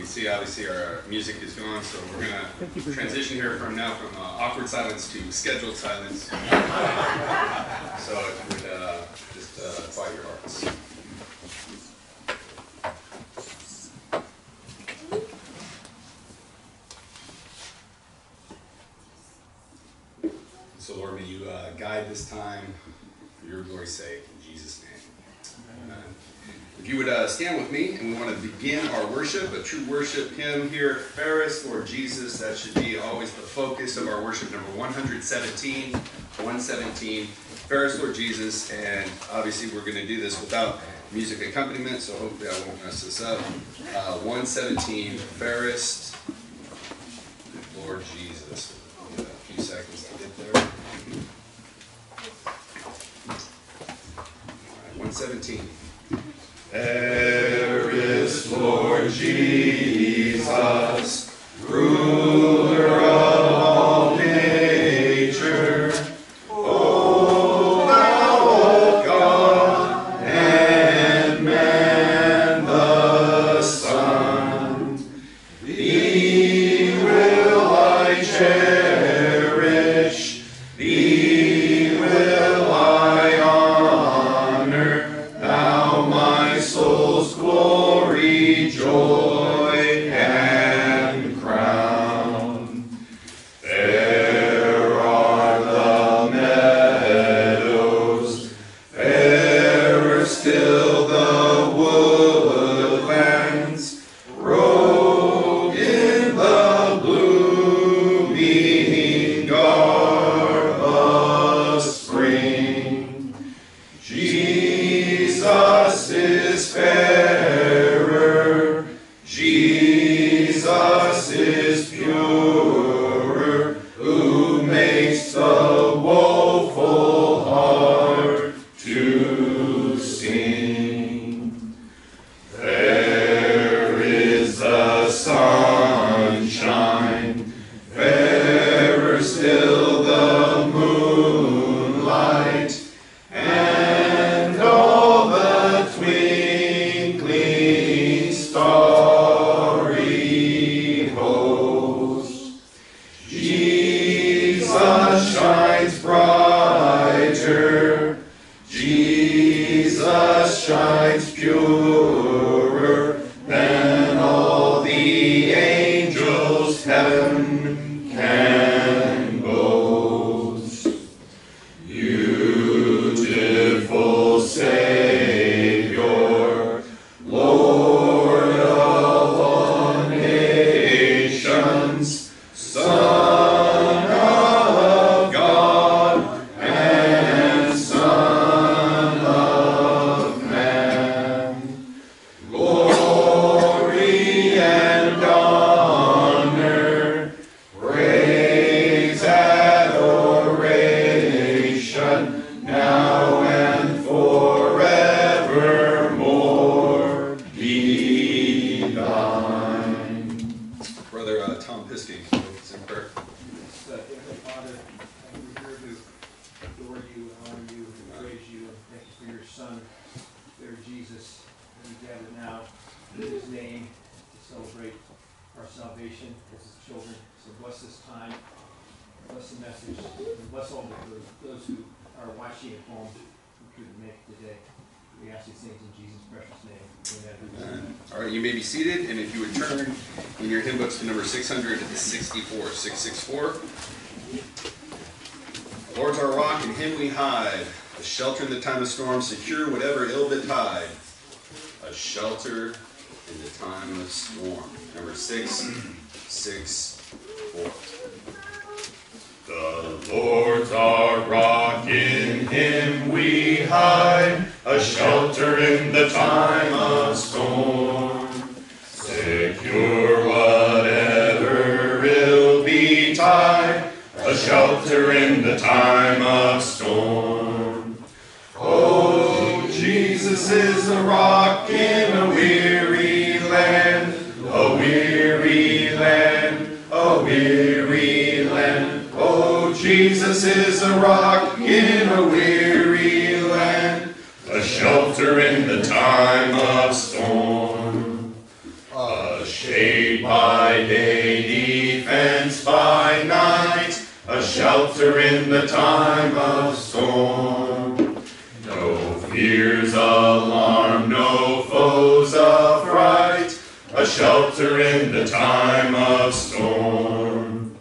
can see obviously our music is gone, so we're going to transition here from awkward silence to scheduled silence. So if you would just quiet your hearts. So Lord, may you guide this time for your glory's sake, in Jesus' name. Amen. If you would stand with me, and we want to begin our worship, a true worship hymn here, Fairest, Lord Jesus. That should be always the focus of our worship, number 117, 117, Fairest, Lord Jesus. And obviously we're going to do this without music accompaniment, so hopefully I won't mess this up. 117, Fairest, Lord Jesus. We'll give it a few seconds to get there. All right, 117. There is Lord Jesus, ruler of all nature. O thou of God and man, the Son. Thee will I cherish, thee will I honor, thou my soul's glory, joy, and crown. There are the meadows, fairer still the woodlands, robed in the blooming garb of spring. Jesus is fairer, Jesus is purer, who makes the woeful heart to sing. There is the sunshine, fairer still the moonlight, and all the twinkling starry host. Jesus shines brighter, Jesus shines purer than all the angels heaven can boast. Beautiful Savior, Lord of all nations, Son of God and Son of Man, glory and honor, praise, adoration, now and forevermore be thine. Brother Tom Piskey, it's in prayer. Heavenly Father, thank you for your word, who adore you, honor you, and praise you, and thank you for your Son, dear Jesus, that we gather now in his name to celebrate our salvation as his children. So bless this time, bless the message, and bless all those who are watching at home who couldn't make it today. We ask these things in Jesus' precious name. Amen. All right, you may be seated, and if you would turn in your hymn books to number 664, 664. The Lord's our rock, in him we hide, a shelter in the time of storm, secure whatever ill betide. A shelter in the time of storm. Number 664. The Lord's our rock, in him we hide, a shelter in the time of storm. Secure whatever ill betide, a shelter in the time of storm. Oh, Jesus is a rock in a weary land, a weary land, a weary land. Oh, Jesus is a rock in a weary land, a shelter in the time of storm, a shade. shelter in the time of storm. No fears alarm, no foes affright, a shelter in the time of storm.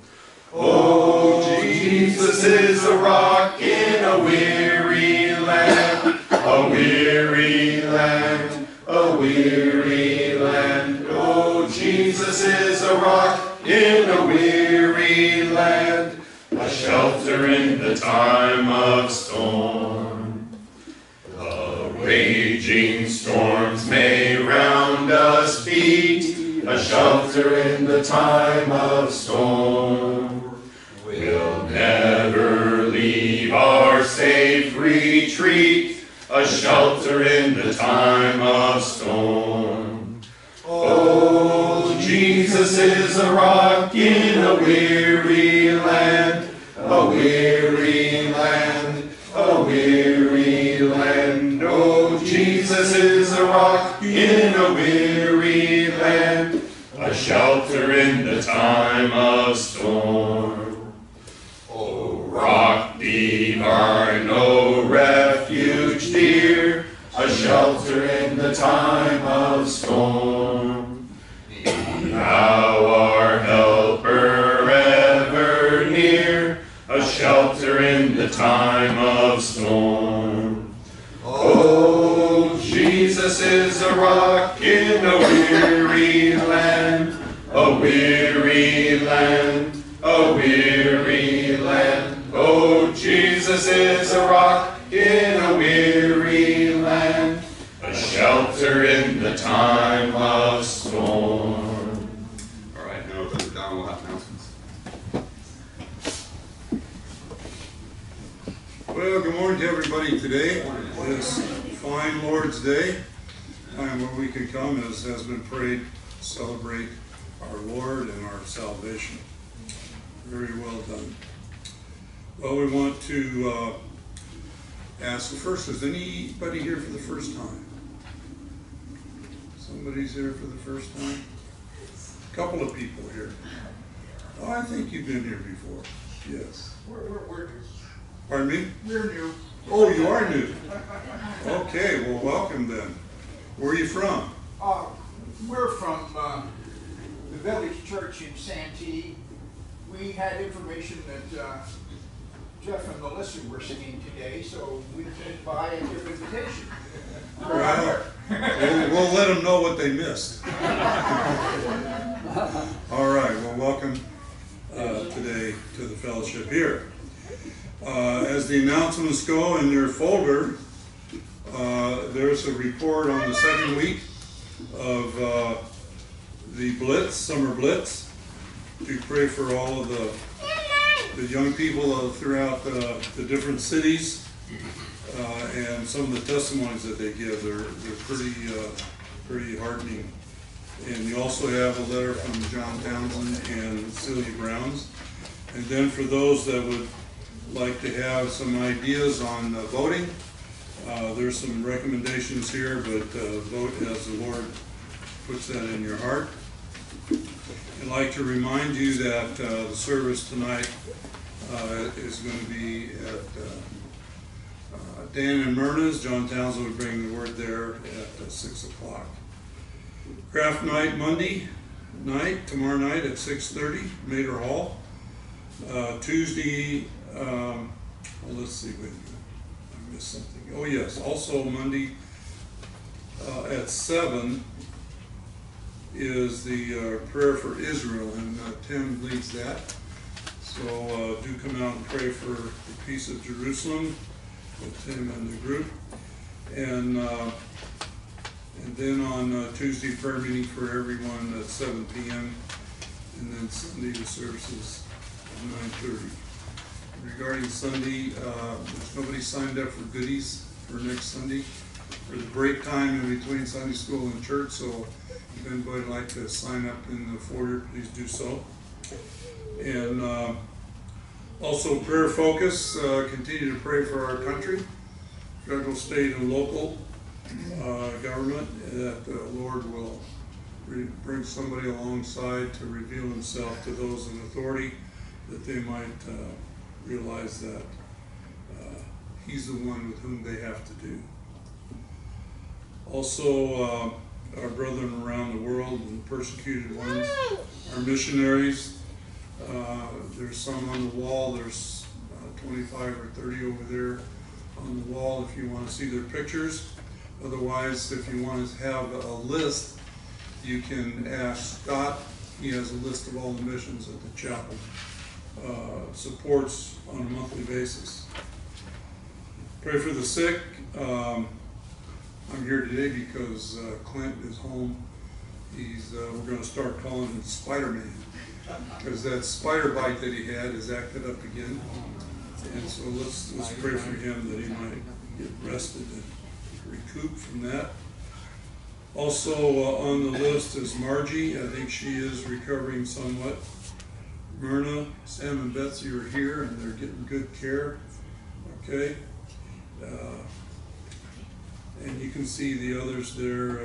Oh, Jesus is a rock in a weary land, a weary land, a weary land. Oh, Jesus is a rock in a weary land, a shelter in the time of storm. The raging storms may round us beat, a shelter in the time of storm. We'll never leave our safe retreat, a shelter in the time of storm. Oh, Jesus is a rock in a weary land, a weary land, a weary land. Oh, Jesus is a rock in a weary land, a shelter in the time of storm. Oh, rock divine, oh refuge dear, a shelter in the time of storm. Thou our helper ever near, a shelter in the time of storm. Oh, Jesus is a rock in a weary land, a weary land, a weary land. Oh, Jesus is a rock in a weary land, a shelter in the time of storm. Well, good morning to everybody today. This fine Lord's Day, time where we can come, as has been prayed, celebrate our Lord and our salvation. Very well done. Well, we want to ask first, is anybody here for the first time? Somebody's here for the first time? A couple of people here. Oh, I think you've been here before. Yes. We're pardon me? We're new. Oh, you are new. Okay, well, welcome then. Where are you from? We're from the Village Church in Santee. We had information that Jeff and Melissa were singing today, so we did buy a new invitation. Well, we'll let them know what they missed. All right, well, welcome today to the fellowship here. As the announcements go in your folder, there's a report on the second week of the Blitz, Summer Blitz. We pray for all of the young people throughout the different cities and some of the testimonies that they give. They're pretty heartening. And you also have a letter from John Townsend and Celia Browns. And then for those that would like to have some ideas on voting, there's some recommendations here, but vote as the Lord puts that in your heart. I'd like to remind you that the service tonight is going to be at Dan and Myrna's. John Townsend will bring the word there at 6 o'clock. Craft night Monday night, tomorrow night at 6:30, Mater Hall. Tuesday, well, let's see, wait a minute, I missed something. Oh yes, also Monday at 7 is the prayer for Israel, and Tim leads that. So do come out and pray for the peace of Jerusalem with Tim and the group. And then on Tuesday, prayer meeting for everyone at 7 p.m. and then Sunday the services at 9:30. Regarding Sunday, if nobody signed up for goodies for next Sunday, for the break time in between Sunday school and church, so if anybody would like to sign up in the foyer, please do so. And also prayer focus, continue to pray for our country, federal, state, and local government, that the Lord will bring somebody alongside to reveal himself to those in authority, that they might realize that he's the one with whom they have to do. Also, our brethren around the world and the persecuted ones, our missionaries. There's some on the wall. There's 25 or 30 over there on the wall if you want to see their pictures. Otherwise, if you want to have a list, you can ask Scott. He has a list of all the missions at the chapel, supports on a monthly basis. Pray for the sick. I'm here today because Clint is home. We're going to start calling him Spider-Man, because that spider bite that he had has acted up again. And so let's pray for him that he might get rested and recoup from that. Also on the list is Margie. I think she is recovering somewhat. Myrna, Sam and Betsy are here and they're getting good care. Okay. And you can see the others there,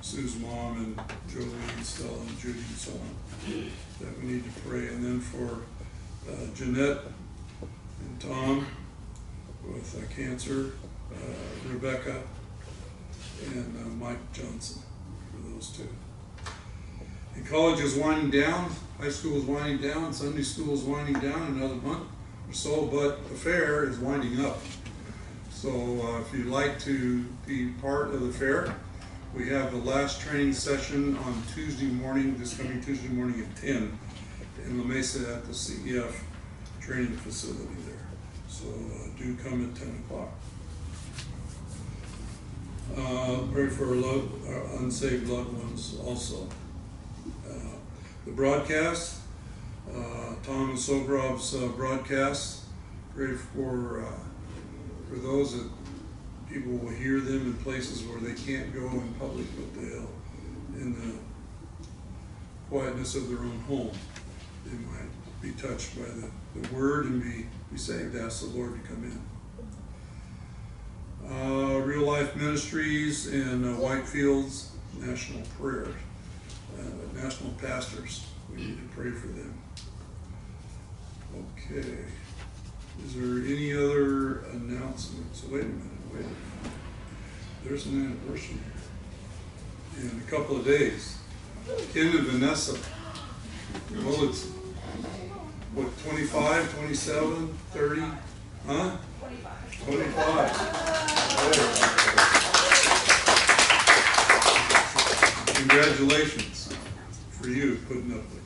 Sue's mom and Joey and Stella and Judy and so on, that we need to pray. And then for Jeanette and Tom with cancer, Rebecca, and Mike Johnson for those two. And college is winding down, high school is winding down, Sunday school is winding down another month or so, but the fair is winding up. So if you'd like to be part of the fair, we have the last training session on Tuesday morning, this coming Tuesday morning at 10 in La Mesa at the CEF training facility there. So do come at 10 o'clock. Pray for our unsaved loved ones also. The broadcast, Tom and Sobrov's broadcast, pray for those that people will hear them in places where they can't go in public, but they'll, in the quietness of their own home, they might be touched by the word and be saved. Ask the Lord to come in. Real Life Ministries and Whitefields National Prayer, National Pastors. We need to pray for them. Okay. Is there any other announcements? Wait a minute, wait a minute. There's an anniversary here in a couple of days. Ken and Vanessa. Well, it's what, 25, 27, 30? Huh? 25. 25. There. Congratulations for you putting up with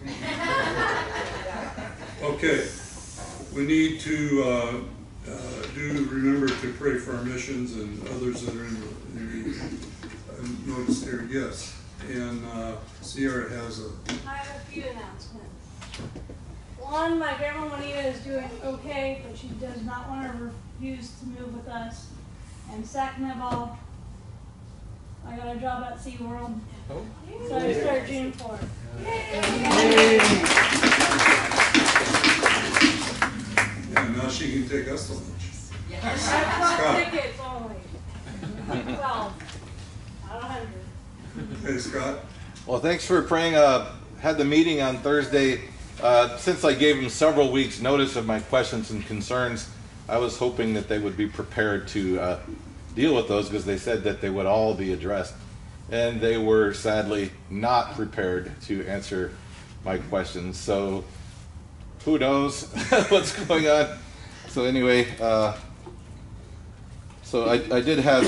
it. Okay. We need to remember to pray for our missions and others that are in the notice there, yes. And Sierra has I have a few announcements. One, my grandma Juanita is doing okay, but she does not want to refuse to move with us. And second of all, I got a job at SeaWorld, so I start June 4th. Yeah, now she can take us to lunch. Yes. Scott. Tickets only. 12 out of 100. Hey, Scott. Well, thanks for praying. Had the meeting on Thursday. Since I gave them several weeks' notice of my questions and concerns, I was hoping that they would be prepared to deal with those, because they said that they would all be addressed. And they were sadly not prepared to answer my questions. So who knows what's going on? So anyway, so I did have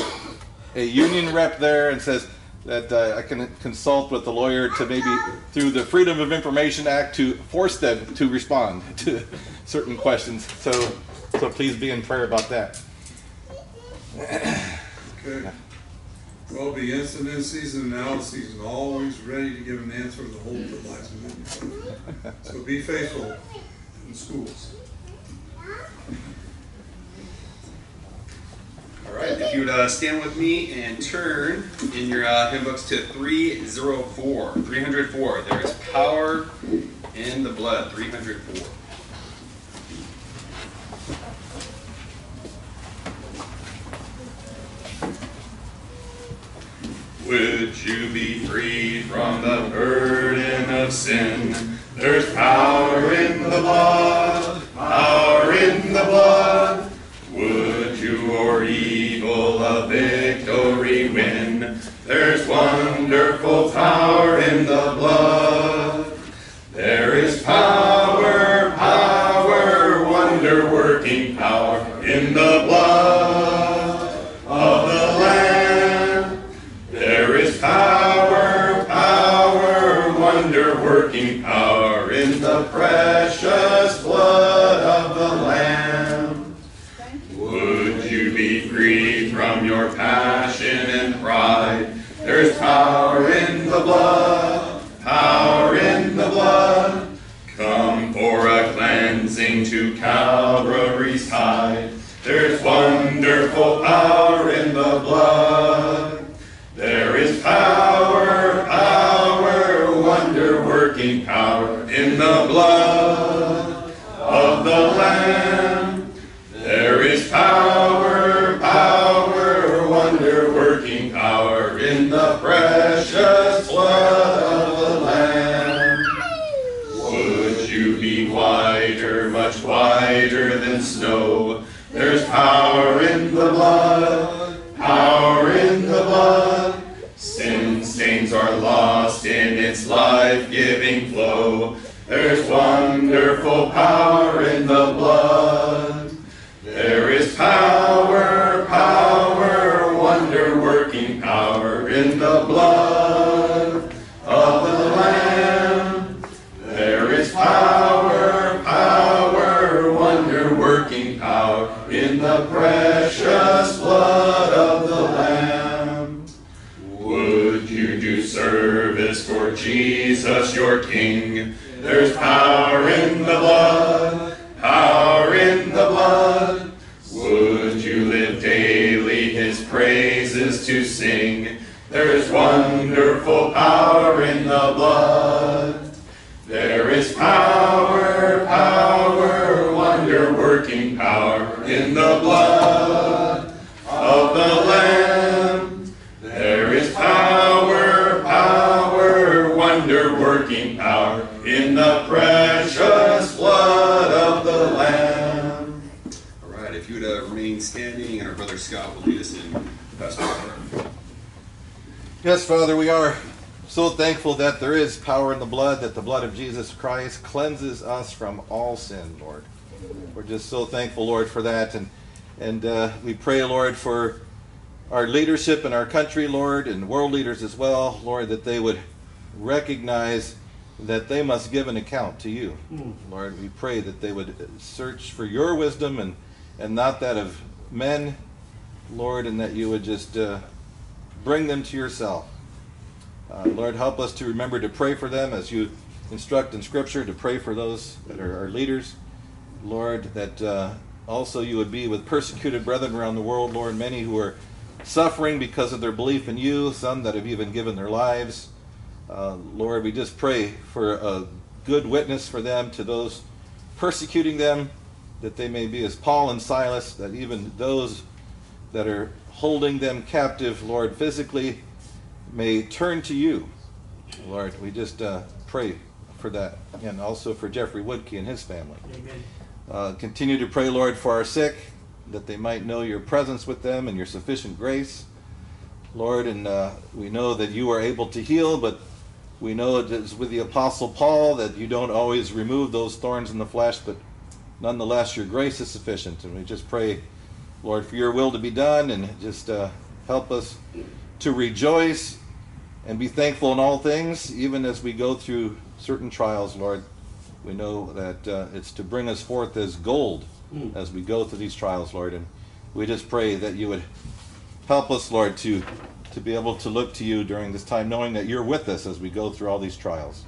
a union rep there and says that I can consult with the lawyer to maybe, through the Freedom of Information Act, to force them to respond to certain questions. So please be in prayer about that. Okay. Well, the incidences and analyses are always ready to give an answer to the whole of the last minute. So be faithful in schools. All right, if you would stand with me and turn in your hymn books to 304. 304. There is power in the blood. 304. Would you be free from the burden of sin? There's power in the blood. Power in the blood. love. Would you o'er evil a victory win? There's wonderful power in the blood. There is power, power, wonder-working power in the blood of the Lamb. There is power, power, wonder-working power in the precious blood of the Lamb. Would you be free from your passion and pride? There's power in the blood, power in the blood. Come for a cleansing to Calvary's tide. There's wonderful power in the blood. There is power, power, wonder-working power in the blood of the Lamb. There is power, power, wonder-working power in the precious blood of the Lamb. Would you be whiter, much whiter than snow? There's power in the blood, power in the blood. Sin stains are lost in its life-giving flow. There's wonderful power in the blood. There is power, power, wonder-working power in the blood of the Lamb. There is power, power, wonder-working power in the precious blood of the Lamb. Would you do service for Jesus your King? There's power in the blood, power in the blood. Would you live daily his praises to sing? There is wonderful power in the blood. There is power, power, wonder-working power in the blood of the Lamb. There is power, power, wonder-working power in the precious blood of the Lamb. All right, if you would remain standing, and our brother Scott will lead us in Pastor Prayer. Yes, Father, we are so thankful that there is power in the blood, that the blood of Jesus Christ cleanses us from all sin, Lord. We're just so thankful, Lord, for that. And we pray, Lord, for our leadership in our country, Lord, and world leaders as well, Lord, that they would recognize that they must give an account to you. Lord, we pray that they would search for your wisdom and not that of men, Lord, and that you would just... bring them to yourself. Lord, help us to remember to pray for them as you instruct in Scripture, to pray for those that are our leaders. Lord, that also you would be with persecuted brethren around the world, Lord, many who are suffering because of their belief in you, some that have even given their lives. Lord, we just pray for a good witness for them to those persecuting them, that they may be as Paul and Silas, that even those that are holding them captive, Lord, physically, may turn to you. Lord, we just pray for that, and also for Jeffrey Woodkey and his family. Amen. Continue to pray, Lord, for our sick, that they might know your presence with them and your sufficient grace, Lord. And we know that you are able to heal, but we know it is with the Apostle Paul that you don't always remove those thorns in the flesh, but nonetheless your grace is sufficient. And we just pray, Lord, for your will to be done, and just help us to rejoice and be thankful in all things, even as we go through certain trials, Lord. We know that it's to bring us forth as gold as we go through these trials, Lord. And we just pray that you would help us, Lord, to be able to look to you during this time, knowing that you're with us as we go through all these trials.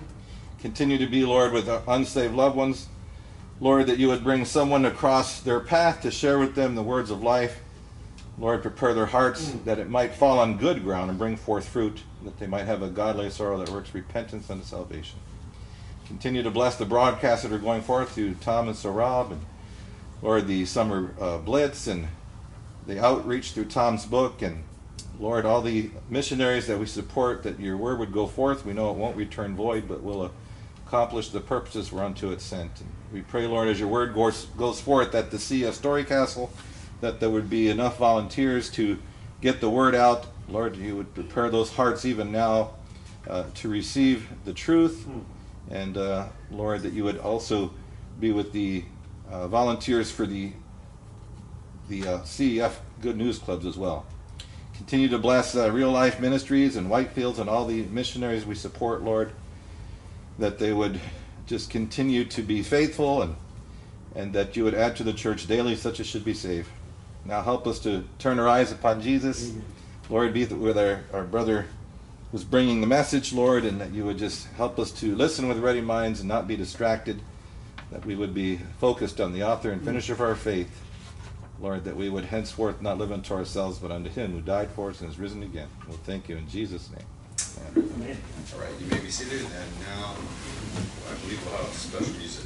Continue to be, Lord, with our unsaved loved ones, Lord, that you would bring someone across their path to share with them the words of life. Lord, prepare their hearts that it might fall on good ground and bring forth fruit, that they might have a godly sorrow that works repentance unto salvation. Continue to bless the broadcasts that are going forth through Tom and Sarab, and Lord, the summer blitz and the outreach through Tom's book, and Lord, all the missionaries that we support, that your word would go forth. We know it won't return void, but will accomplish the purposes whereunto it sent. And we pray, Lord, as your word goes forth, that the sea of Storycastle, that there would be enough volunteers to get the word out. Lord, you would prepare those hearts even now to receive the truth. And, Lord, that you would also be with the volunteers for the CEF Good News Clubs as well. Continue to bless Real Life Ministries and Whitefields and all the missionaries we support, Lord, that they would just continue to be faithful, and that you would add to the church daily such as should be saved. Now help us to turn our eyes upon Jesus. Amen. Lord, be with our brother who's bringing the message, Lord, and that you would just help us to listen with ready minds and not be distracted, that we would be focused on the author and finisher of our faith. Lord, that we would henceforth not live unto ourselves, but unto him who died for us and is risen again. Well, thank you in Jesus' name. Amen. Amen. All right, you may be seated, and now I believe we'll have special music.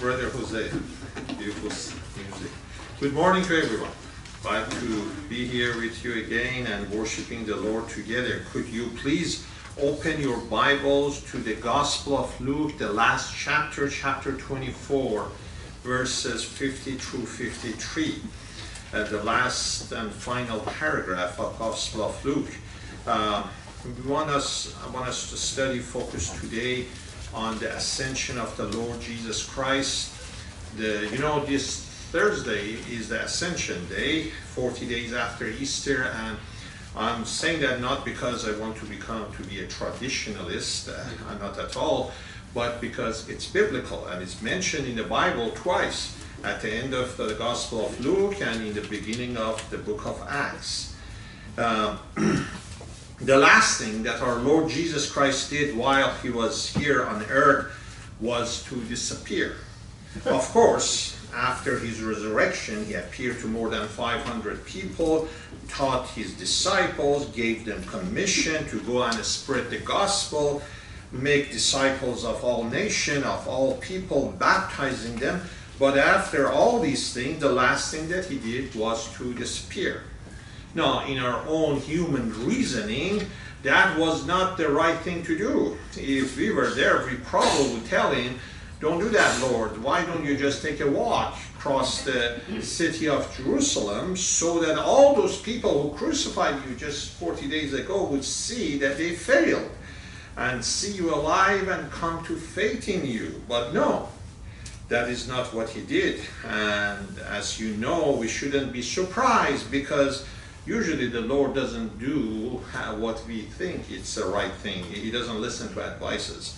Brother Jose, beautiful music. Good morning to everyone. Glad to be here with you again and worshiping the Lord together. Could you please open your Bibles to the Gospel of Luke, the last chapter, chapter 24, verses 50 through 53. The last and final paragraph of Gospel of Luke. I want us to study, focus today on the ascension of the Lord Jesus Christ. This Thursday is the Ascension Day, 40 days after Easter, and I'm saying that not because I want to be a traditionalist, not at all, but because it's biblical and it's mentioned in the Bible twice, at the end of the Gospel of Luke and in the beginning of the Book of Acts. The last thing that our Lord Jesus Christ did while he was here on earth was to disappear. Of course, after his resurrection, he appeared to more than 500 people, taught his disciples, gave them commission to go and spread the gospel, make disciples of all nations, of all people, baptizing them. But after all these things, the last thing that he did was to disappear. Now, in our own human reasoning, that was not the right thing to do. If we were there, we probably would tell him, "Don't do that, Lord. Why don't you just take a walk across the city of Jerusalem so that all those people who crucified you just 40 days ago would see that they failed and see you alive and come to faith in you." But no, that is not what he did. And as you know, we shouldn't be surprised, because usually the Lord doesn't do what we think it's the right thing. He doesn't listen to advices.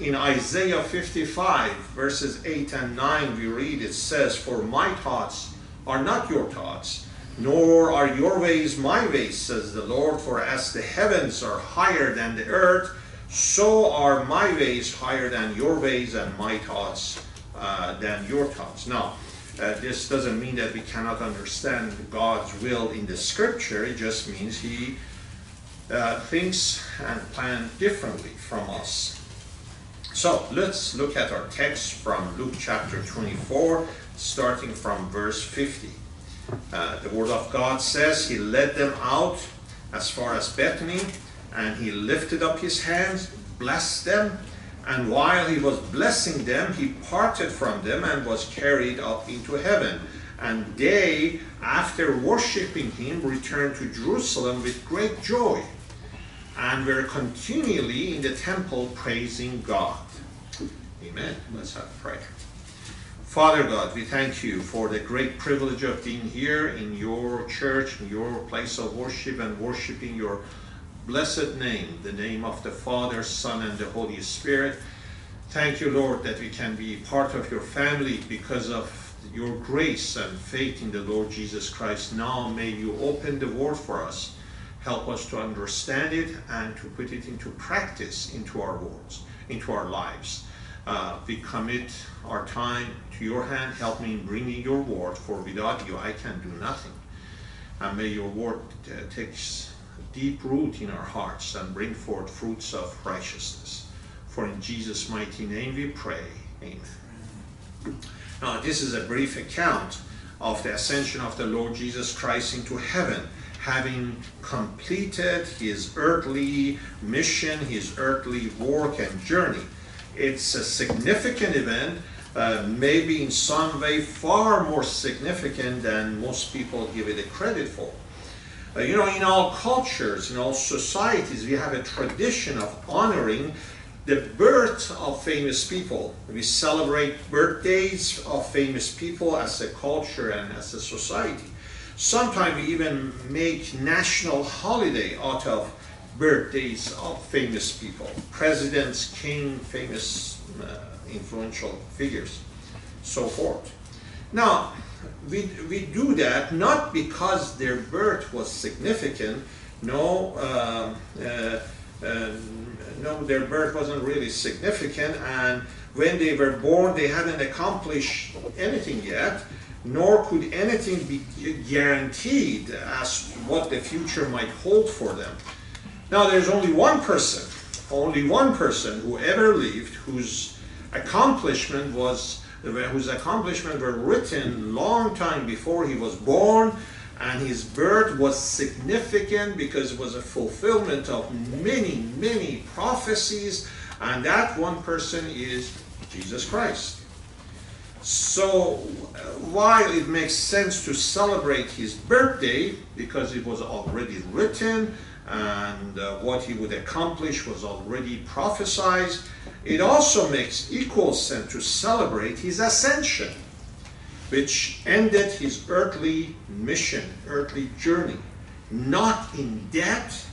In Isaiah 55 verses 8 and 9 we read, it says, "For my thoughts are not your thoughts, nor are your ways my ways, says the Lord. For as the heavens are higher than the earth, so are my ways higher than your ways, and my thoughts than your thoughts." Now, this doesn't mean that we cannot understand God's will in the scripture. It just means he thinks and plans differently from us. So let's look at our text from Luke chapter 24, starting from verse 50. The Word of God says, "He led them out as far as Bethany, and he lifted up his hands, blessed them. And while he was blessing them, he parted from them and was carried up into heaven. And they, after worshipping him, returned to Jerusalem with great joy, and were continually in the temple praising God." Amen. Let's have a prayer. Father God, we thank you for the great privilege of being here in your church, in your place of worship, and worshiping your blessed name, the name of the Father, Son, and the Holy Spirit. Thank you, Lord, that we can be part of your family because of your grace and faith in the Lord Jesus Christ. Now may you open the word for us. Help us to understand it and to put it into practice, into our words, into our lives. We commit our time to your hand. Help me in bringing your word, for without you I can do nothing. And may your word take deep root in our hearts and bring forth fruits of righteousness. For in Jesus' mighty name we pray. Amen. Now, this is a brief account of the ascension of the Lord Jesus Christ into heaven, having completed his earthly mission, his earthly work and journey. It's a significant event, maybe in some way far more significant than most people give it a credit for. You know, in all cultures, in all societies, we have a tradition of honoring the birth of famous people. We celebrate birthdays of famous people as a culture and as a society. Sometimes we even make national holiday out of birthdays of famous people, presidents, kings, famous influential figures, so forth. Now, we do that not because their birth was significant. No, no, their birth wasn't really significant, and when they were born, they hadn't accomplished anything yet, nor could anything be guaranteed as to what the future might hold for them. Now, there's only one person who ever lived whose accomplishment was, whose accomplishments were written long time before he was born, and his birth was significant because it was a fulfillment of many, many prophecies, and that one person is Jesus Christ. So while it makes sense to celebrate his birthday because it was already written and what he would accomplish was already prophesied, it also makes equal sense to celebrate his ascension, which ended his earthly mission, earthly journey, not in death,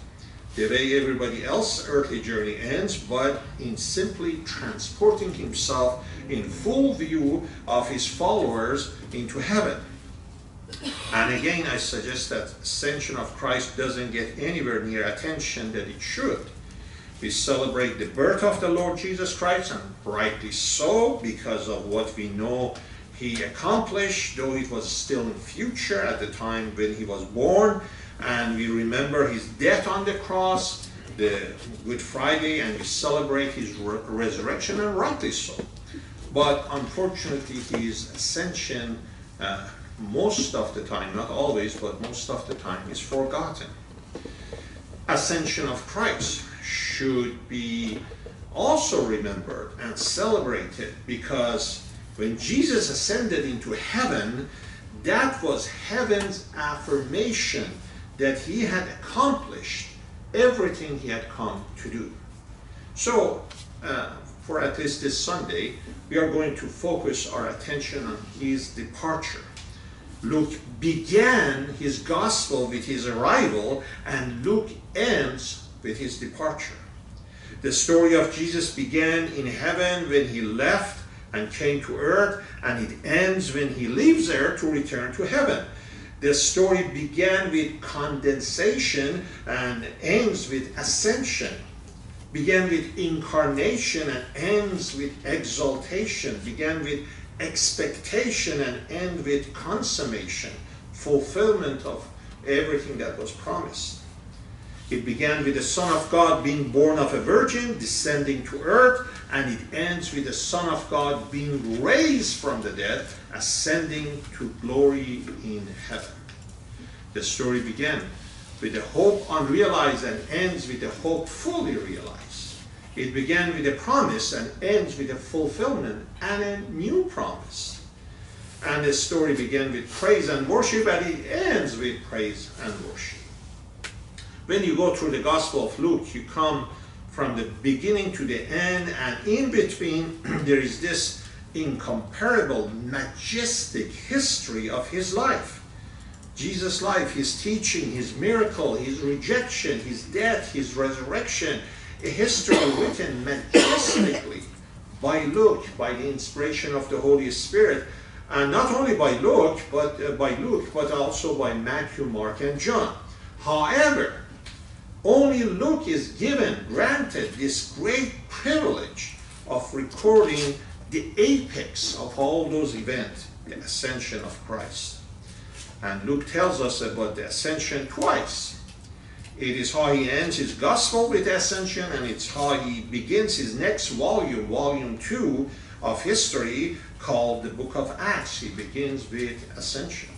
the way everybody else's earthly journey ends, but in simply transporting himself in full view of his followers into heaven. And again, I suggest that the ascension of Christ doesn't get anywhere near attention that it should. We celebrate the birth of the Lord Jesus Christ, and rightly so, because of what we know he accomplished, though it was still in future at the time when he was born. And we remember his death on the cross, the Good Friday, and we celebrate his resurrection, and rightly so. But unfortunately, his ascension, most of the time, not always, but most of the time, is forgotten. Ascension of Christ should be also remembered and celebrated, because when Jesus ascended into heaven, that was heaven's affirmation that he had accomplished everything he had come to do. So, for at least this Sunday, we are going to focus our attention on his departure. Luke began his gospel with his arrival, and Luke ends with his departure. The story of Jesus began in heaven when he left and came to earth, and it ends when he leaves earth to return to heaven. The story began with condensation and ends with ascension. Began with incarnation and ends with exaltation. Began with expectation and end with consummation, fulfillment of everything that was promised. It began with the Son of God being born of a virgin, descending to earth, and it ends with the Son of God being raised from the dead, ascending to glory in heaven. The story began with the hope unrealized and ends with the hope fully realized. It began with a promise and ends with a fulfillment and a new promise. And the story began with praise and worship, and it ends with praise and worship. When you go through the Gospel of Luke, you come from the beginning to the end, and in between there is this incomparable, majestic history of his life. Jesus' life, his teaching, his miracle, his rejection, his death, his resurrection, a history written majestically by Luke, by the inspiration of the Holy Spirit, and not only by Luke, but also by Matthew, Mark, and John. However, only Luke is granted this great privilege of recording the apex of all those events, the ascension of Christ. And Luke tells us about the ascension twice. It is how he ends his gospel with ascension, and it's how he begins his next volume, volume 2 of history, called the Book of Acts. He begins with ascension.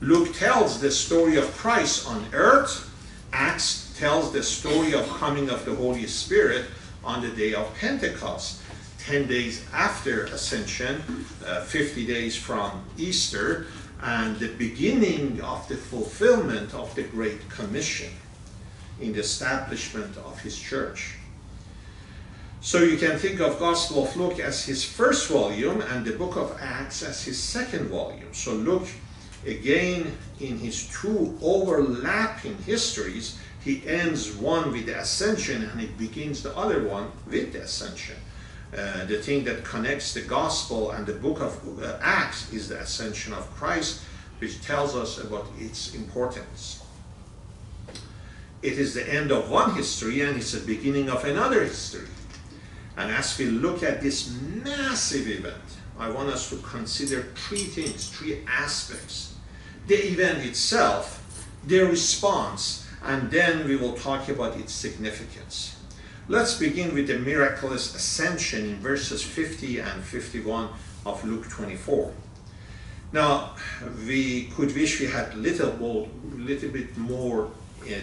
Luke tells the story of Christ on earth. Acts tells the story of coming of the Holy Spirit on the day of Pentecost, 10 days after ascension, 50 days from Easter, and the beginning of the fulfillment of the Great Commission in the establishment of his church. So you can think of Gospel of Luke as his first volume and the Book of Acts as his second volume. So Luke, again, in his two overlapping histories, he ends one with the ascension and he begins the other one with the ascension. The thing that connects the Gospel and the Book of Acts is the ascension of Christ, which tells us about its importance. It is the end of one history and it's the beginning of another history. And as we look at this massive event, I want us to consider three things, three aspects: the event itself, the response, and then we will talk about its significance. Let's begin with the miraculous ascension in verses 50 and 51 of Luke 24. Now, we could wish we had little bit more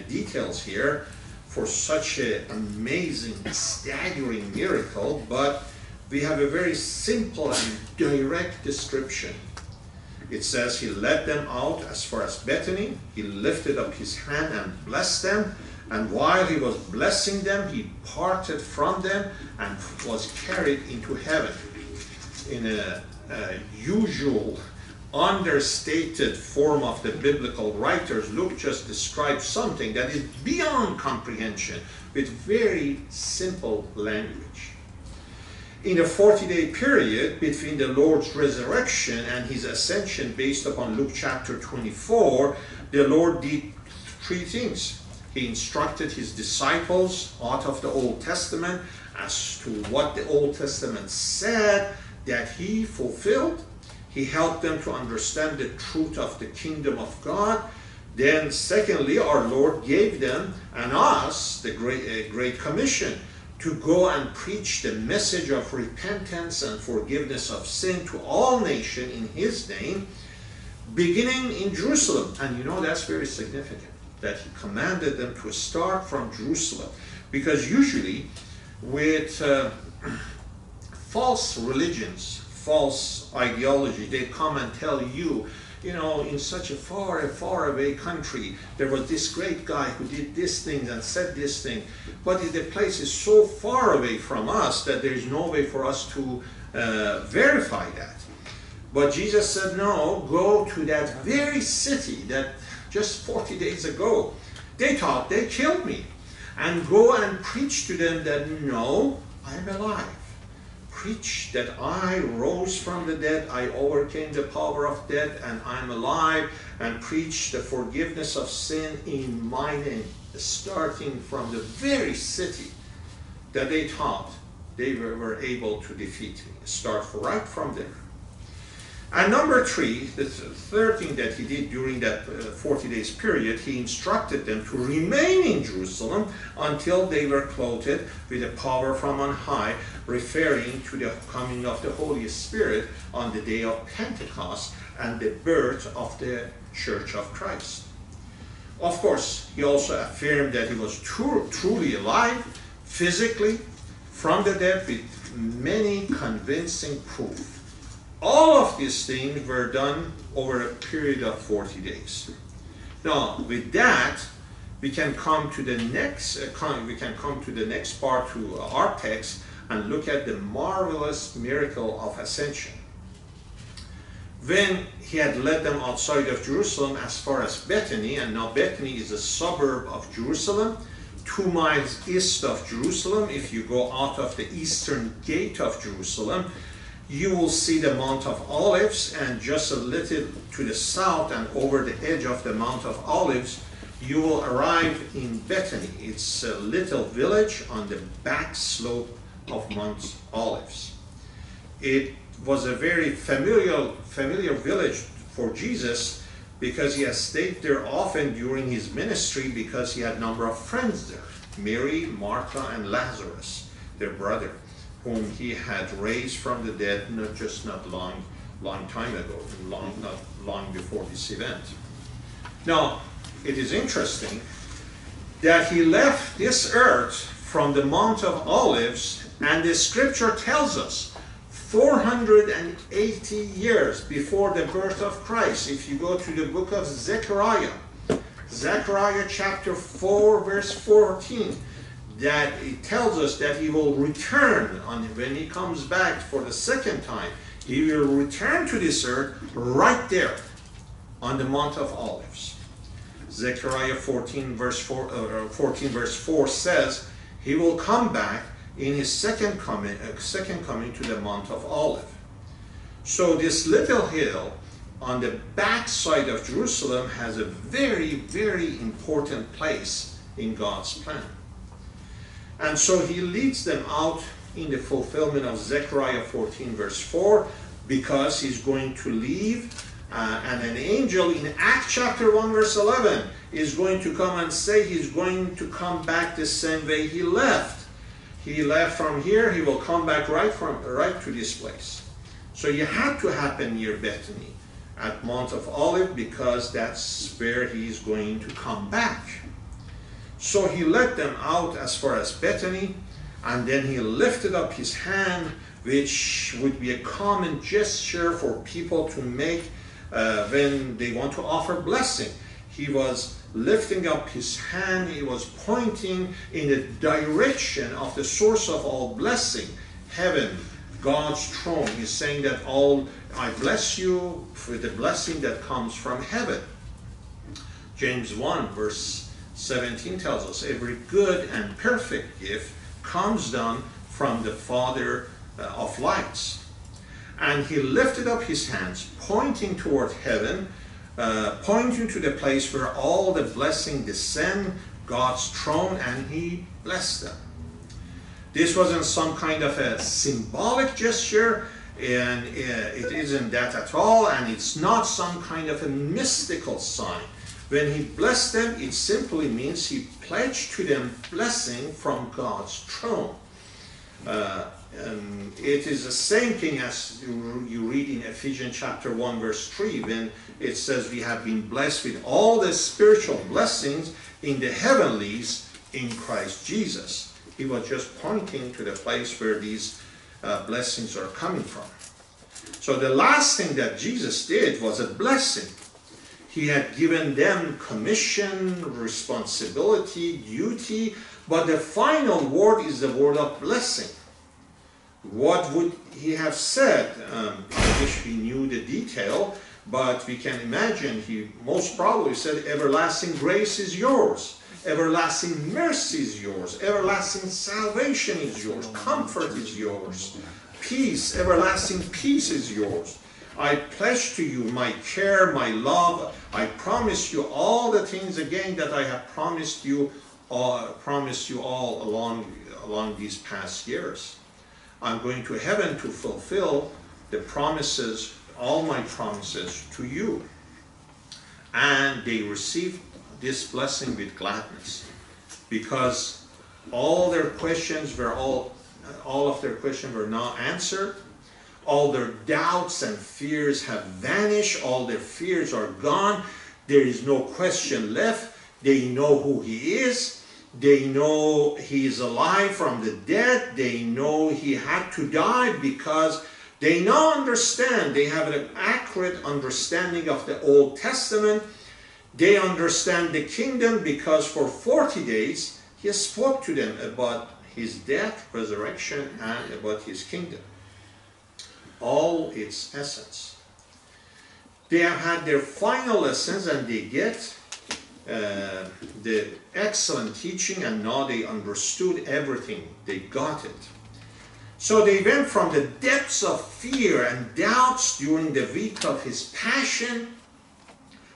details here for such an amazing, staggering miracle, but we have a very simple and direct description. It says he led them out as far as Bethany. He lifted up his hand and blessed them. And while he was blessing them, he parted from them and was carried into heaven. In a usual, understated form of the biblical writers, Luke just describes something that is beyond comprehension with very simple language. In a 40-day period between the Lord's resurrection and his ascension, based upon Luke chapter 24, the Lord did three things. He instructed his disciples out of the Old Testament as to what the Old Testament said that he fulfilled. He helped them to understand the truth of the kingdom of God. Then secondly, our Lord gave them and us the great commission to go and preach the message of repentance and forgiveness of sin to all nations in his name, beginning in Jerusalem. And you know, that's very significant that he commanded them to start from Jerusalem, because usually with false religions, false ideology, they come and tell you, you know, in such a far away country, there was this great guy who did this thing and said this thing. But the place is so far away from us that there is no way for us to verify that. But Jesus said, no, go to that very city that just 40 days ago they thought they killed me, and go and preach to them that, no, I'm alive. Preach that I rose from the dead, I overcame the power of death, and I'm alive, and preach the forgiveness of sin in my name, starting from the very city that they thought they were able to defeat me. Start right from there. And number three, the third thing that he did during that 40 days period, he instructed them to remain in Jerusalem until they were clothed with a power from on high, referring to the coming of the Holy Spirit on the day of Pentecost and the birth of the Church of Christ. Of course, he also affirmed that he was truly alive, physically, from the dead, with many convincing proof. All of these things were done over a period of 40 days. Now, with that, we can come to the next part to our text and look at the marvelous miracle of ascension. When he had led them outside of Jerusalem as far as Bethany, and now Bethany is a suburb of Jerusalem, 2 miles east of Jerusalem. If you go out of the eastern gate of Jerusalem, you will see the Mount of Olives, and just a little to the south and over the edge of the Mount of Olives, you will arrive in Bethany. It's a little village on the back slope of Mount Olives. It was a very familiar village for Jesus, because he had stayed there often during his ministry, because he had a number of friends there, Mary, Martha, and Lazarus, their brother, whom he had raised from the dead, not long before this event. Now, it is interesting that he left this earth from the Mount of Olives, and the scripture tells us 480 years before the birth of Christ. If you go to the book of Zechariah, Zechariah chapter 4, verse 14, that it tells us that he will return when he comes back for the second time. He will return to this earth right there on the Mount of Olives. Zechariah 14 verse 4 says he will come back in his second coming to the Mount of Olives. So this little hill on the backside of Jerusalem has a very, very important place in God's plan. And so he leads them out in the fulfillment of Zechariah 14 verse 4, because he's going to leave, and an angel in Acts chapter 1 verse 11 is going to come and say he's going to come back the same way he left. He left from here, he will come back right to this place. So it had to happen near Bethany at Mount of Olives, because that's where he's going to come back. So he led them out as far as Bethany, and then he lifted up his hand, which would be a common gesture for people to make when they want to offer blessing. He was lifting up his hand, he was pointing in the direction of the source of all blessing, heaven, God's throne. He's saying that I bless you with the blessing that comes from heaven. James 1 verse 17 tells us every good and perfect gift comes down from the Father of lights. And he lifted up his hands, pointing toward heaven, pointing to the place where all the blessing descend, God's throne, and he blessed them. This wasn't some kind of a symbolic gesture, and it isn't that at all, and it's not some kind of a mystical sign. When he blessed them, it simply means he pledged to them blessing from God's throne. It is the same thing as you read in Ephesians chapter 1 verse 3, when it says we have been blessed with all the spiritual blessings in the heavenlies in Christ Jesus. He was just pointing to the place where these blessings are coming from. So the last thing that Jesus did was a blessing. He had given them commission, responsibility, duty, but the final word is the word of blessing. What would he have said? I wish we knew the detail, but we can imagine he most probably said, everlasting grace is yours, everlasting mercy is yours, everlasting salvation is yours, comfort is yours, peace, everlasting peace is yours. I pledge to you my care, my love. I promise you all the things again that I have promised you all along these past years. I'm going to heaven to fulfill the promises, all my promises to you. And they received this blessing with gladness, because all of their questions were now answered. All their doubts and fears have vanished. All their fears are gone. There is no question left. They know who he is. They know he is alive from the dead. They know he had to die, because they now understand. They have an accurate understanding of the Old Testament. They understand the kingdom, because for 40 days he spoke to them about his death, resurrection, and about his kingdom, all its essence. They have had their final lessons, and they get the excellent teaching, and now they understood everything. They got it. So they went from the depths of fear and doubts during the week of his passion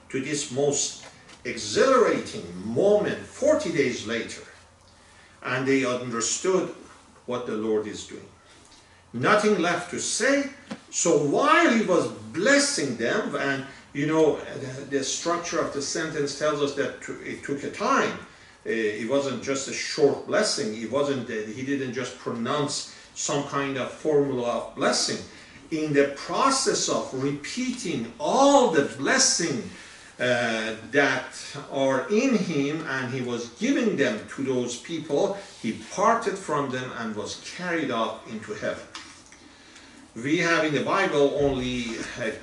to this most exhilarating moment 40 days later, and they understood what the Lord is doing. Nothing left to say. So while he was blessing them, and you know, the structure of the sentence tells us that it took a time. It wasn't just a short blessing. It wasn't that he didn't just pronounce some kind of formula of blessing. In the process of repeating all the blessing that are in him, and he was giving them to those people, he parted from them and was carried up into heaven. We have in the Bible only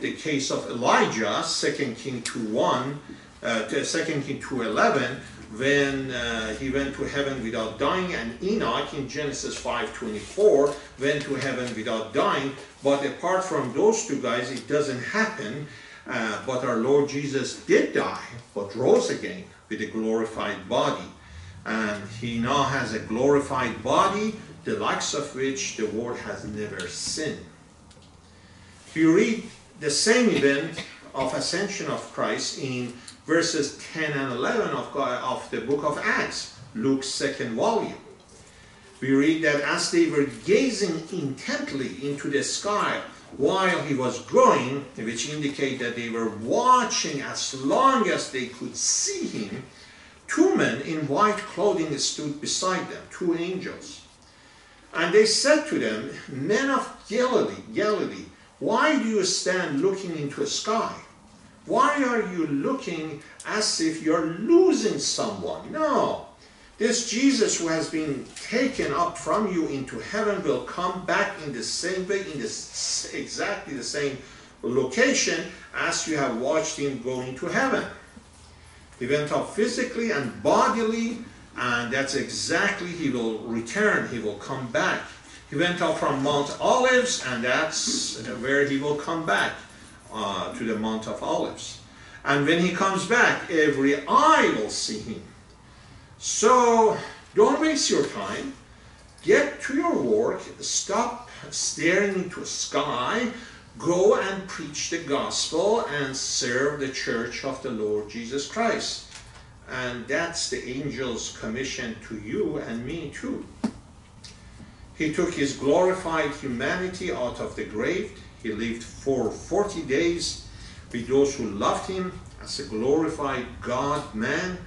the case of Elijah, 2 Kings 2:11, when he went to heaven without dying, and Enoch in Genesis 5:24 went to heaven without dying. But apart from those two guys, it doesn't happen. But our Lord Jesus did die, but rose again with a glorified body. And he now has a glorified body, the likes of which the world has never seen. We read the same event of ascension of Christ in verses 10 and 11 of the Book of Acts, Luke's second volume. We read that as they were gazing intently into the sky while he was going, which indicate that they were watching as long as they could see him, two men in white clothing stood beside them, two angels. And they said to them, men of Galilee, why do you stand looking into the sky? Why are you looking as if you're losing someone? No, this Jesus who has been taken up from you into heaven will come back in the same way, in exactly the same location as you have watched him go into heaven. He went up physically and bodily, and that's exactly, he will return, he will come back. He went up from Mount Olives, and that's where he will come back, to the Mount of Olives. And when he comes back, every eye will see him. So don't waste your time. Get to your work. Stop staring into the sky. Go and preach the gospel and serve the church of the Lord Jesus Christ. And that's the angel's commission to you and me too. He took his glorified humanity out of the grave. He lived for 40 days with those who loved him as a glorified God-man.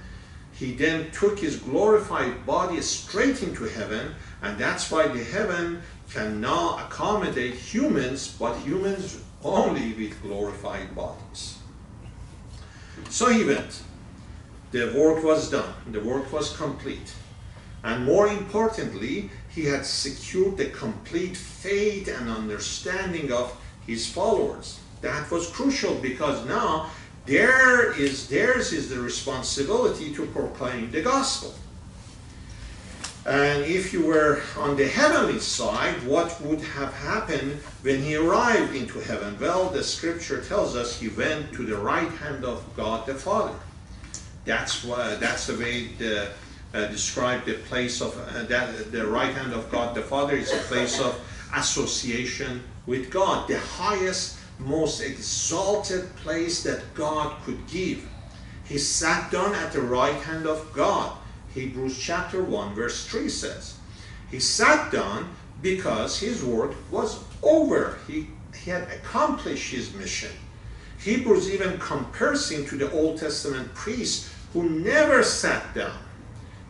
He then took his glorified body straight into heaven, and that's why the heaven can now accommodate humans, but humans only with glorified bodies. So he went. The work was done. The work was complete. And more importantly, he had secured the complete faith and understanding of his followers. That was crucial, because now theirs is the responsibility to proclaim the gospel. And if you were on the heavenly side, what would have happened when he arrived into heaven? Well, the scripture tells us he went to the right hand of God the Father. That's the way the described the place of the right hand of God the Father is a place of association with God, the highest, most exalted place that God could give. He sat down at the right hand of God. Hebrews chapter 1 verse 3 says, he sat down because his work was over. He had accomplished his mission. Hebrews even compares him to the Old Testament priests who never sat down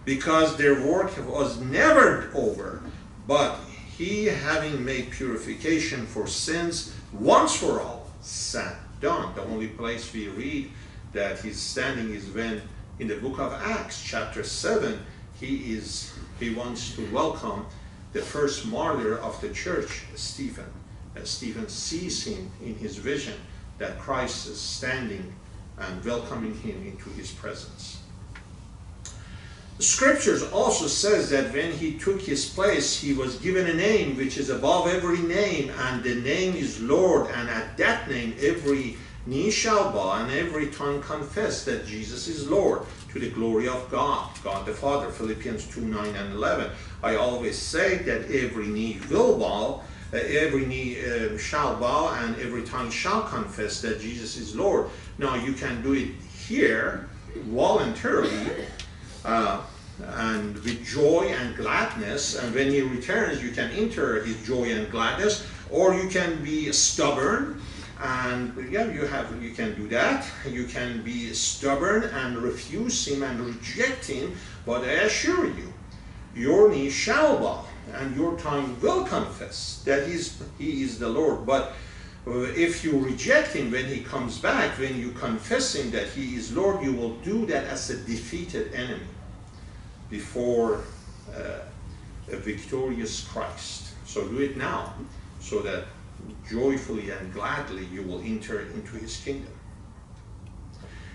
because their work was never over. But he, having made purification for sins once for all, sat down. The only place we read that he's standing is when in the book of Acts chapter 7 he wants to welcome the first martyr of the church, Stephen. And Stephen sees him in his vision that Christ is standing and welcoming him into his presence. The scriptures also says that when he took his place, he was given a name which is above every name, and the name is Lord, and at that name every knee shall bow and every tongue confess that Jesus is Lord, to the glory of God, God the Father. Philippians 2:9 and 11. I always say that every knee will bow, every knee shall bow, and every tongue shall confess that Jesus is Lord. Now you can do it here voluntarily and with joy and gladness, and when he returns you can enter his joy and gladness, or you can be stubborn. And yeah, you can do that. You can be stubborn and refuse him and reject him, but I assure you, your knee shall bow and your tongue will confess that he is the Lord. But if you reject him when he comes back, when you confess him that he is Lord, you will do that as a defeated enemy before a victorious Christ. So do it now, so that joyfully and gladly you will enter into his kingdom.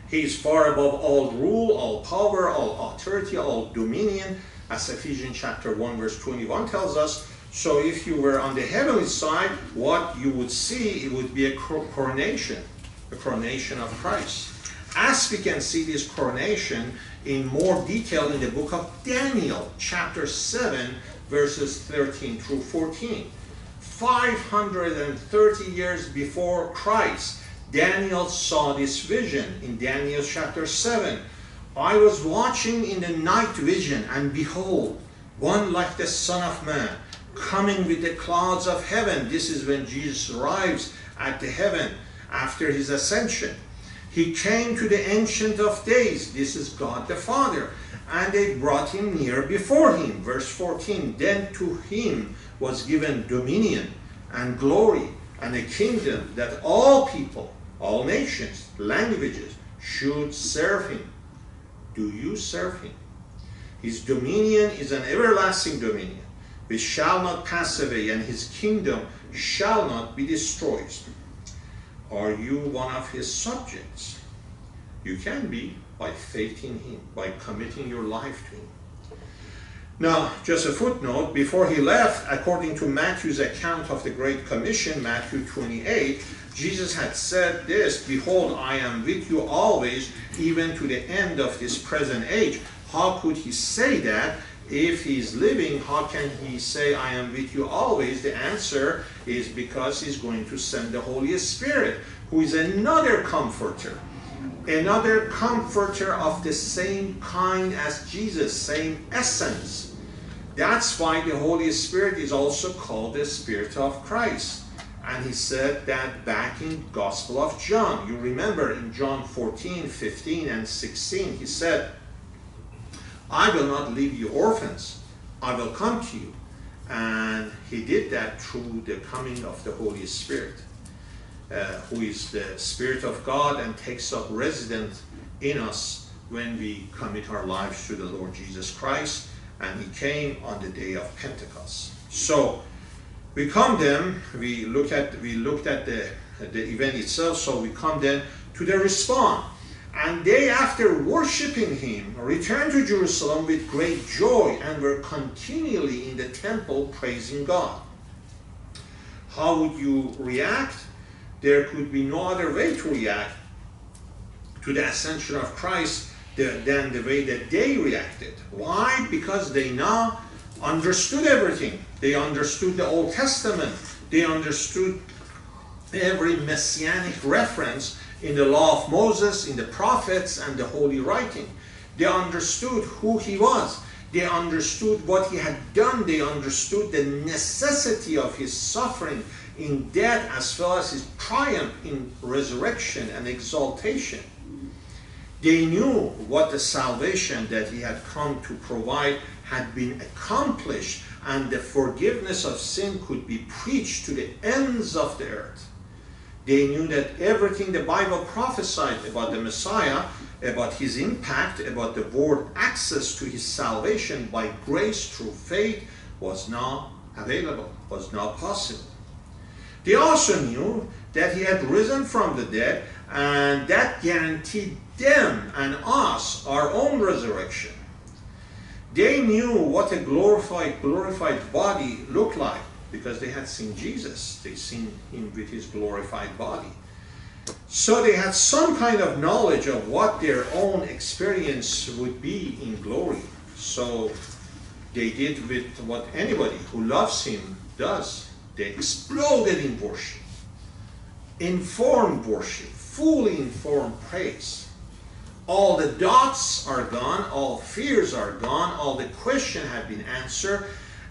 He is far above all rule, all power, all authority, all dominion, as Ephesians chapter 1 verse 21 tells us. So if you were on the heavenly side, what you would see, it would be a coronation of Christ. As we can see this coronation in more detail in the book of Daniel chapter 7 verses 13 through 14. 530 years before Christ, Daniel saw this vision in Daniel chapter 7. I was watching in the night vision, and behold, one like the Son of Man, coming with the clouds of heaven. This is when Jesus arrives at the heaven after his ascension. He came to the Ancient of Days. This is God the Father. And they brought him near before him. Verse 14, then to him was given dominion and glory and a kingdom, that all people, all nations, languages should serve him. Do you serve him? His dominion is an everlasting dominion which shall not pass away, and his kingdom shall not be destroyed. Are you one of his subjects? You can be, by faith in him, by committing your life to him. Now, just a footnote, before he left, according to Matthew's account of the Great Commission, Matthew 28, Jesus had said this, behold, I am with you always, even to the end of this present age. How could he say that? If he's living, how can he say, I am with you always? The answer is because he's going to send the Holy Spirit, who is another comforter. another comforter of the same kind as Jesus, same essence. That's why the Holy Spirit is also called the Spirit of Christ. And he said that back in Gospel of John. You remember in John 14, 15, and 16, he said, I will not leave you orphans, I will come to you. And he did that through the coming of the Holy Spirit, who is the Spirit of God and takes up residence in us when we commit our lives to the Lord Jesus Christ. And he came on the day of Pentecost. So we come then, we looked at the event itself, so we come then to the response. And they, after worshiping him, returned to Jerusalem with great joy and were continually in the temple praising God. How would you react? There could be no other way to react to the ascension of Christ than the way that they reacted. Why? Because they now understood everything. They understood the Old Testament. They understood every messianic reference in the law of Moses, in the prophets, and the holy writing. They understood who he was. They understood what he had done. They understood the necessity of his suffering in death, as well as his triumph in resurrection and exaltation. They knew what the salvation that he had come to provide had been accomplished, and the forgiveness of sin could be preached to the ends of the earth. They knew that everything the Bible prophesied about the Messiah, about his impact, about the word access to his salvation by grace through faith was now available, was now possible. They also knew that he had risen from the dead, and that guaranteed them and us our own resurrection. They knew what a glorified body looked like, because they had seen Jesus. They seen him with his glorified body. So they had some kind of knowledge of what their own experience would be in glory. So they did with what anybody who loves him does. They exploded in worship, informed worship, fully informed praise. All the doubts are gone, all fears are gone, all the questions have been answered.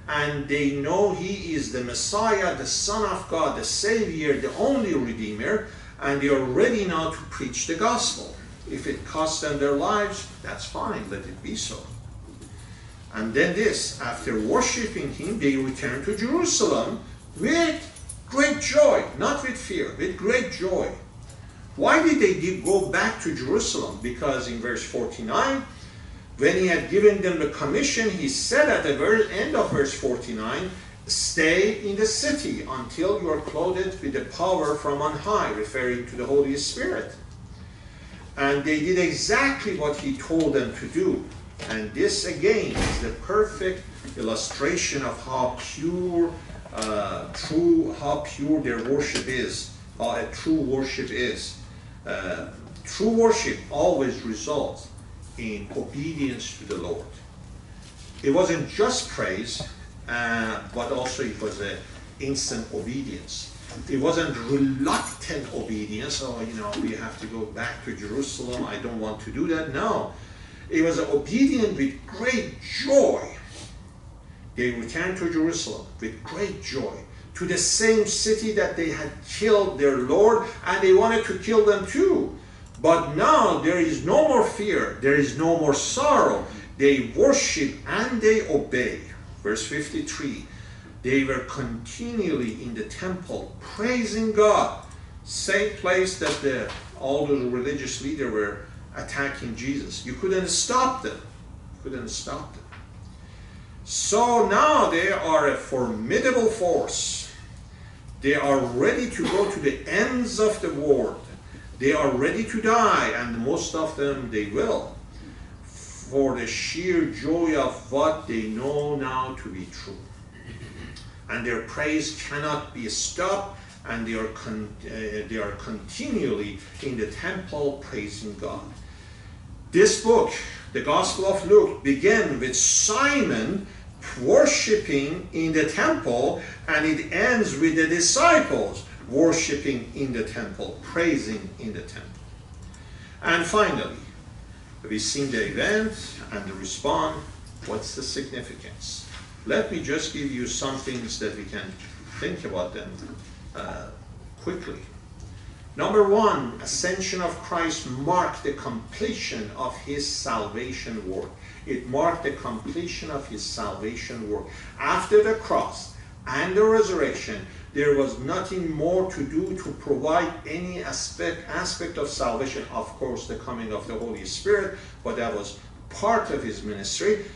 And they know he is the Messiah, the Son of God, the Savior, the only Redeemer, and they are ready now to preach the gospel. If it costs them their lives, that's fine, let it be so. And then this, after worshiping him, they returned to Jerusalem with great joy, not with fear, with great joy. Why did they go back to Jerusalem? Because in verse 49, when he had given them the commission, he said at the very end of verse 49, stay in the city until you are clothed with the power from on high, referring to the Holy Spirit. And they did exactly what he told them to do. And this, again, is the perfect illustration of how pure, how pure their worship is, how a true worship is. True worship always results in obedience to the Lord. It wasn't just praise, but also it was an instant obedience. It wasn't reluctant obedience, oh, you know, we have to go back to Jerusalem, I don't want to do that. No, it was obedient with great joy. They returned to Jerusalem with great joy, to the same city that they had killed their Lord, and they wanted to kill them too. But now there is no more fear, there is no more sorrow. They worship and they obey. Verse 53, they were continually in the temple praising God. Same place that all the religious leaders were attacking Jesus. You couldn't stop them. You couldn't stop them. So now they are a formidable force. They are ready to go to the ends of the world. They are ready to die, and most of them they will, for the sheer joy of what they know now to be true. And their praise cannot be stopped, and they are continually in the temple praising God. This book, the Gospel of Luke, began with Simon worshiping in the temple, and it ends with the disciples worshiping in the temple, praising in the temple. And finally, we've seen the event and the response. What's the significance? Let me just give you some things that we can think about them quickly. Number one, ascension of Christ marked the completion of his salvation work. It marked the completion of his salvation work. After the cross and the resurrection, there was nothing more to do to provide any aspect of salvation. Of course, the coming of the Holy Spirit, but that was part of his ministry.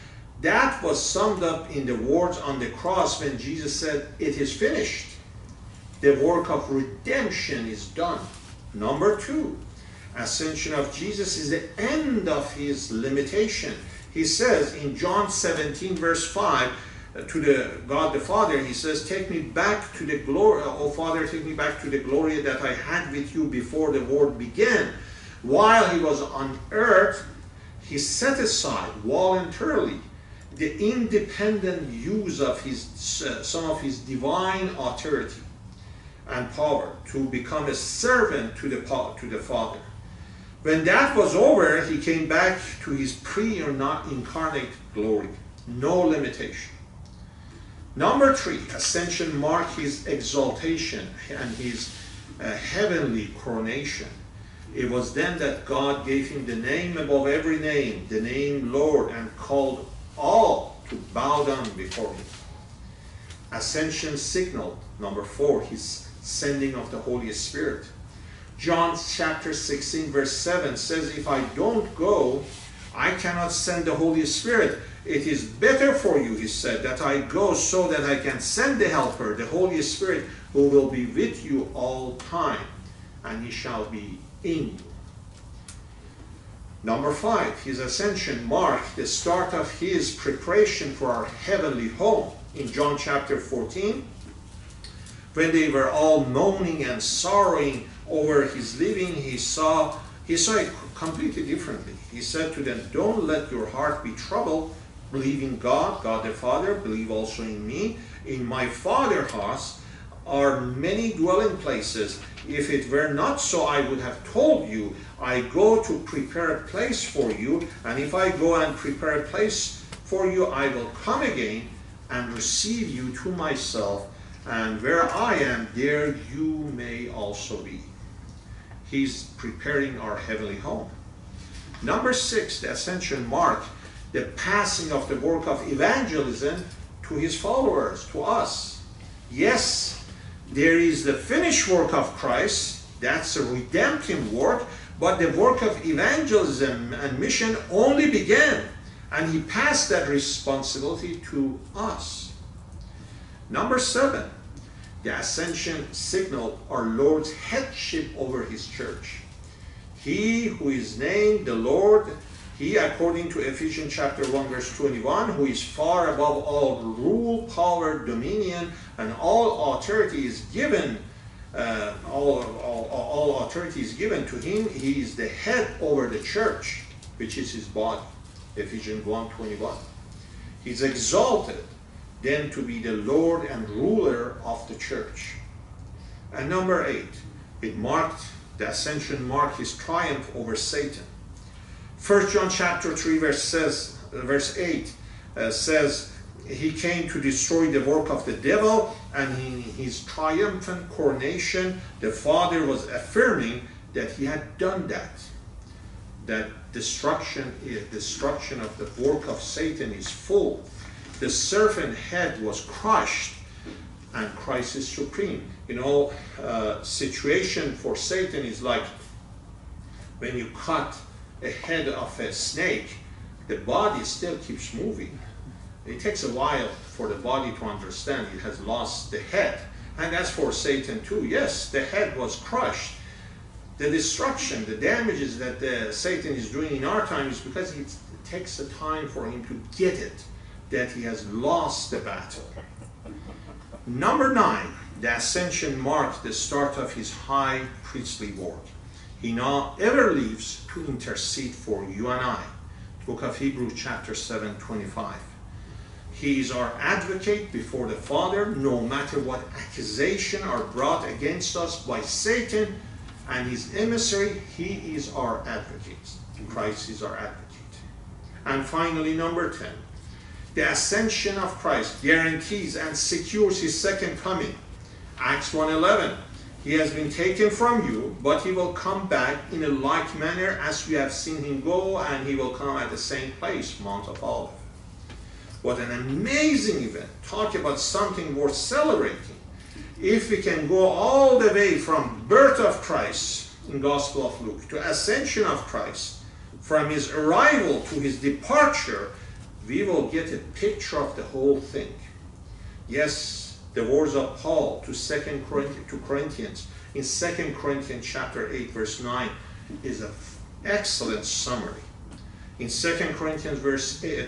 That was summed up in the words on the cross when Jesus said, "It is finished." The work of redemption is done. Number two, ascension of Jesus is the end of his limitation. He says in John 17 verse 5 to the God the Father, he says, "Take me back to the glory, O Father, take me back to the glory that I had with you before the world began." While he was on earth, he set aside voluntarily the independent use of some of his divine authority and power to become a servant to the Father. When that was over, he came back to his pre-incarnate glory. No limitation. Number three, ascension marked his exaltation and his heavenly coronation. It was then that God gave him the name above every name, the name Lord, and called all to bow down before him. Ascension signaled, number four, his sending of the Holy Spirit. John chapter 16 verse 7 says, "If I don't go, I cannot send the Holy Spirit. It is better for you," he said, "that I go so that I can send the Helper, the Holy Spirit, who will be with you all time, and he shall be in you." Number five, his ascension marked the start of his preparation for our heavenly home. In John chapter 14, when they were all moaning and sorrowing over his leaving, he saw it completely differently. He said to them, "Don't let your heart be troubled. Believe in God, God the Father. Believe also in me. In my Father's house are many dwelling places. If it were not so, I would have told you. I go to prepare a place for you. And if I go and prepare a place for you, I will come again and receive you to myself, and where I am, there you may also be." He's preparing our heavenly home. Number six, the ascension marked the passing of the work of evangelism to his followers, to us. Yes, there is the finished work of Christ, that's a redemptive work, but the work of evangelism and mission only began, and he passed that responsibility to us. Number seven, the ascension signaled our Lord's headship over his church. He who is named the Lord, he, according to Ephesians chapter 1 verse 21, who is far above all rule, power, dominion, and all authority is given, all authority is given to him. He is the head over the church, which is his body. Ephesians 1:21. He's exalted then to be the Lord and ruler of the church. And number eight, the ascension marked his triumph over Satan. 1 John chapter 3 verse 8 says, "He came to destroy the work of the devil," and in his triumphant coronation, the Father was affirming that he had done that. That destruction of the work of Satan is full. The serpent head was crushed, and Christ is supreme. You know, situation for Satan is like when you cut a head of a snake, the body still keeps moving. It takes a while for the body to understand it has lost the head. And that's for Satan too. Yes, the head was crushed. The destruction, the damages that Satan is doing in our time is because it takes a time for him to get it, that he has lost the battle. Number nine, the ascension marked the start of his high priestly work. He now ever lives to intercede for you and I. Book of Hebrews chapter 7:25. He is our advocate before the Father, no matter what accusation are brought against us by Satan. And his emissary, he is our advocate. Christ is our advocate. And finally, number 10, the ascension of Christ guarantees and secures his second coming. Acts 1:11, he has been taken from you, but he will come back in a like manner as you have seen him go, and he will come at the same place, Mount of Olives. What an amazing event. Talk about something worth celebrating. If we can go all the way from birth of Christ in Gospel of Luke to ascension of Christ, from his arrival to his departure, we will get a picture of the whole thing. Yes, the words of Paul to 2 Corinthians, in 2 Corinthians chapter 8, verse 9, is an excellent summary. In 2 Corinthians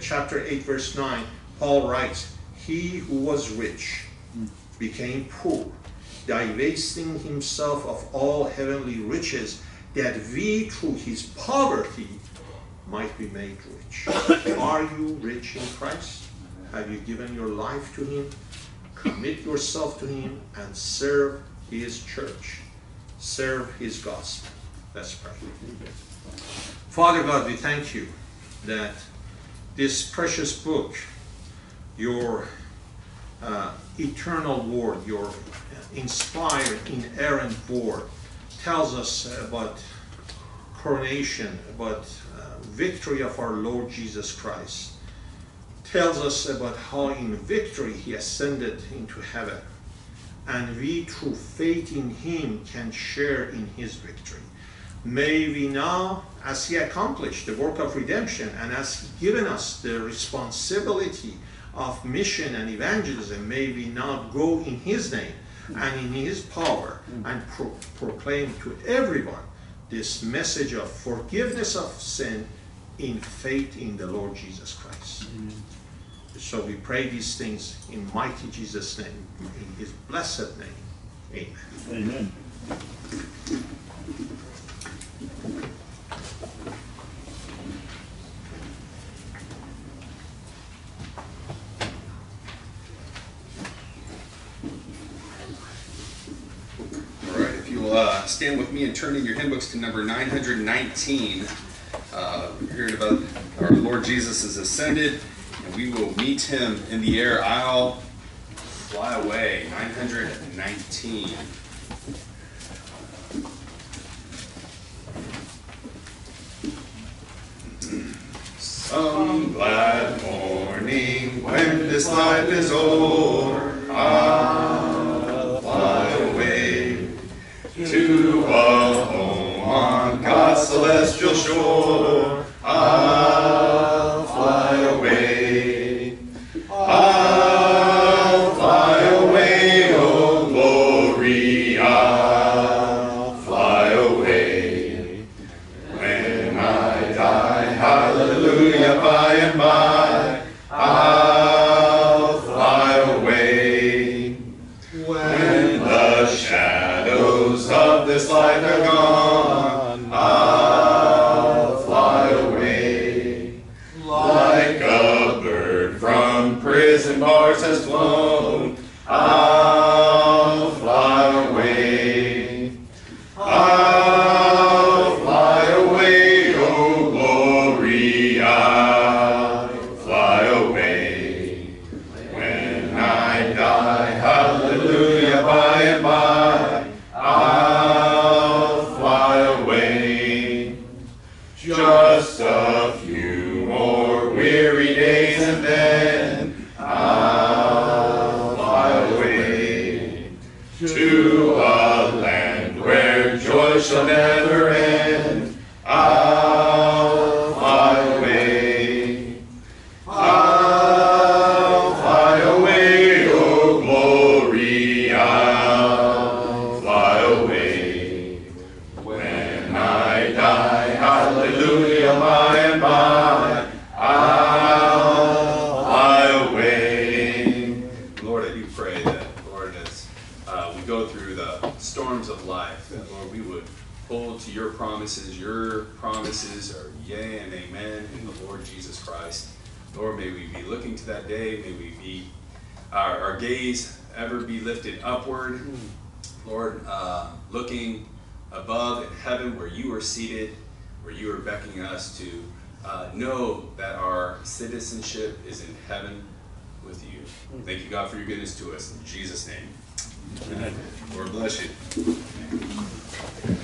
chapter 8, verse 9, Paul writes, "He who was rich became poor, divesting himself of all heavenly riches, that we through his poverty might be made rich." Are you rich in Christ? Have you given your life to him? Commit yourself to him and serve his church. Serve his gospel. Let's pray. Father God, we thank you that this precious book, your eternal word, your inspired, inerrant word, tells us about coronation, about victory of our Lord Jesus Christ. Tells us about how in victory he ascended into heaven, and we through faith in him can share in his victory. May we now, as he accomplished the work of redemption and as he given us the responsibility of mission and evangelism, may we now go in his name and in his power and proclaim to everyone this message of forgiveness of sin in faith in the Lord Jesus Christ. Amen. So we pray these things in mighty Jesus' name, in his blessed name. Amen. Amen. Stand with me and turn in your hymn books to number 919. We're hearing about our Lord Jesus is ascended, and we will meet him in the air. I'll fly away. 919. Some glad morning when this life is o'er, I'll fly away to a home on God's celestial shore. I'll fly away. I'll fly away, oh glory. I'll fly away. When I die, hallelujah, by and by. I'll fly away. When the shadows of this life are gone, I'll fly away. Like a bird from prison bars has flown, I'll fly away. I'll fly away, oh glory, I'll fly away. When I die, hallelujah, by and by, I'll fly away. Just a few more weary days and then I'll fly away to a land where joy shall never end. I'll fly away. I'll fly away, oh glory, I'll fly away. When I die, hallelujah, by and by, I'll fly away. Lord, I do pray that, Lord, as we go through the storms of life, that, Lord, we would hold to your promises. Your promises are yea and amen in the Lord Jesus Christ. Lord, may we be looking to that day. May we be, our gaze ever be lifted upward. Lord, looking above in heaven where you are seated, where you are beckoning us to know that our citizenship is in heaven with you. Thank you, God, for your goodness to us. In Jesus' name, amen. Lord bless you.